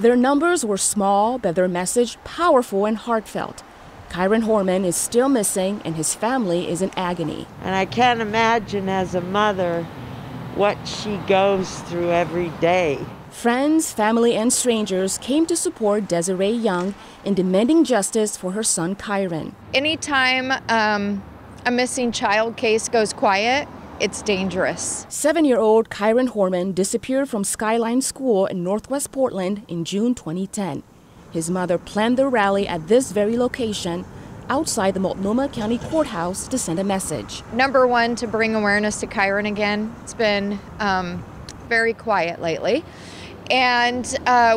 Their numbers were small, but their message powerful and heartfelt. Kyron Horman is still missing, and his family is in agony. And I can't imagine as a mother what she goes through every day. Friends, family, and strangers came to support Desiree Young in demanding justice for her son, Kyron. Anytime a missing child case goes quiet, it's dangerous. 7-year-old Kyron Horman disappeared from Skyline School in Northwest Portland in June 2010. His mother planned the rally at this very location outside the Multnomah County Courthouse to send a message. Number one, to bring awareness to Kyron again. It's been very quiet lately. And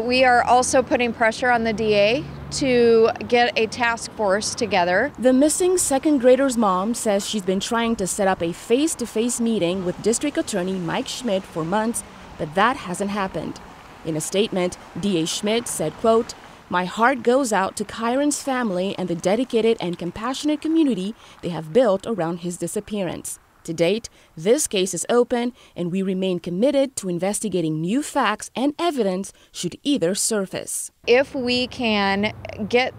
we are also putting pressure on the DA to get a task force together. The missing second grader's mom says she's been trying to set up a face-to-face meeting with District Attorney Mike Schmidt for months, but that hasn't happened. In a statement, DA Schmidt said, quote, "My heart goes out to Kyron's family and the dedicated and compassionate community they have built around his disappearance. To date, this case is open, and we remain committed to investigating new facts and evidence should either surface." If we can get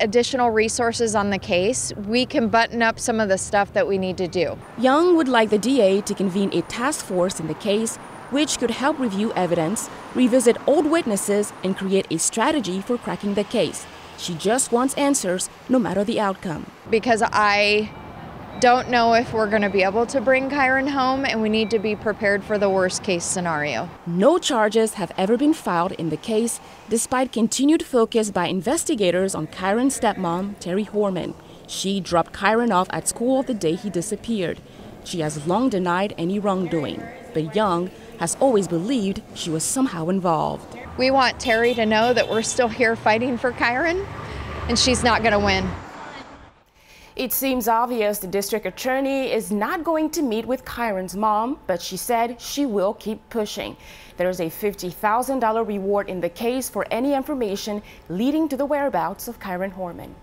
additional resources on the case, we can button up some of the stuff that we need to do. Young would like the DA to convene a task force in the case, which could help review evidence, revisit old witnesses, and create a strategy for cracking the case. She just wants answers, no matter the outcome. Because I don't know if we're going to be able to bring Kyron home, and we need to be prepared for the worst case scenario. No charges have ever been filed in the case, despite continued focus by investigators on Kyron's stepmom, Terry Horman. She dropped Kyron off at school the day he disappeared. She has long denied any wrongdoing, but Young has always believed she was somehow involved. We want Terry to know that we're still here fighting for Kyron, and she's not going to win. It seems obvious the district attorney is not going to meet with Kyron's mom, but she said she will keep pushing. There is a $50,000 reward in the case for any information leading to the whereabouts of Kyron Horman.